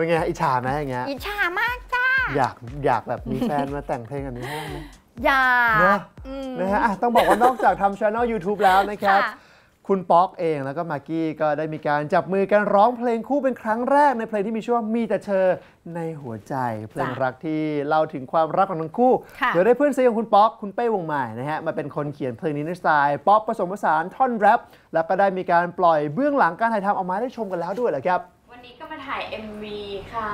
เป็นไงอิจฉาไหมอย่างเงี้ยอิจฉามากจ้าอยากแบบมีแฟนมาแต่งเพลงอันนี้ให้ไหมอยากนะฮะต้องบอกว่านอกจากทำช่อง YouTube แล้วนะครับคุณป๊อกเองแล้วก็มากกี้ก็ได้มีการจับมือกันร้องเพลงคู่เป็นครั้งแรกในเพลงที่มีชื่อว่ามีแต่เธอในหัวใจเพลงรักที่เล่าถึงความรักของทั้งคู่เดี๋ยวได้เพื่อนซีของคุณป๊อกคุณเป้วงใหม่นะฮะมาเป็นคนเขียนเพลงนี้ในสไตล์ป๊อปผสมผสานท่อนแรปแล้วก็ได้มีการปล่อยเบื้องหลังการถ่ายทำออกมาได้ชมกันแล้วด้วยเหรอครับวันนี้ก็มาถ่าย MV ค่ะ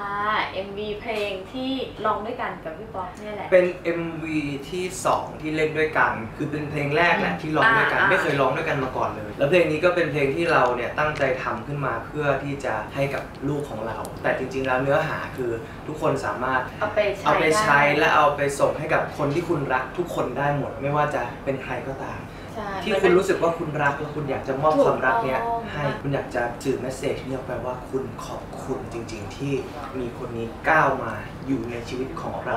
MV เพลงที่ร้องด้วยกันกับพี่ป๊อกนี่แหละเป็น MV ที่2ที่เล่นด้วยกันคือเป็นเพลงแรกแหละที่ร้องด้วยกันไม่เคยร้องด้วยกันมาก่อนเลยแล้วเพลงนี้ก็เป็นเพลงที่เราเนี่ยตั้งใจทำขึ้นมาเพื่อที่จะให้กับลูกของเราแต่จริงๆแล้วเนื้อหาคือทุกคนสามารถเอาไปใช้และเอาไปส่งให้กับคนที่คุณรักทุกคนได้หมดไม่ว่าจะเป็นใครก็ตามที่คุณรู้สึกว่าคุณรักแล้วคุณอยากจะมอบความรักเนี้ยให้คุณอยากจะสื่อเมสเซจเนี่ยแปลว่าคุณขอบคุณจริงๆที่มีคนนี้ก้าวมาอยู่ในชีวิตของเรา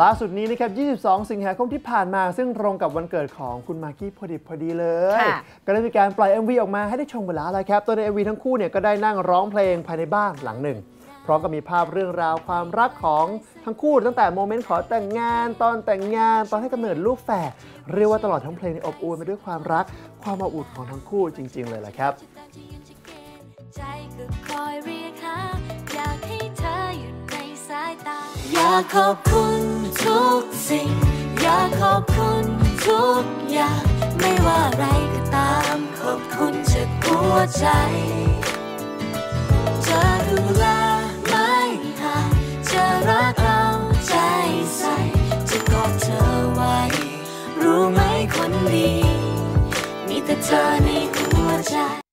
ล่าสุดนี้นะครับ22 สิงหาคมที่ผ่านมาซึ่งตรงกับวันเกิดของคุณมากกี้พอดีเลยก็ได้มีการปล่อย MV ออกมาให้ได้ชมกันแล้วครับตัวใน MV ทั้งคู่เนี่ยก็ได้นั่งร้องเพลงภายในบ้านหลังหนึ่งพร้อมกับมีภาพเรื่องราวความรักของทั้งคู่ตั้งแต่โมเมนต์ขอแต่งงานตอนแต่งงานตอนให้กำเนิดลูกแฝดเรียกว่าตลอดทั้งเพลงอบอวลไปด้วยความรักความอบอุ่นของทั้งคู่จริงๆเลยแหละครับอยากขอบคุณทุกสิ่งอยากขอบคุณทุกอย่างไม่ว่าอะไรก็ตามขอบคุณจากหัวใจจะดูแลไม่ห่างจะรักเราใจใส่จะกอดเธอไว้รู้ไหมคนดีมีแต่เธอในหัวใจ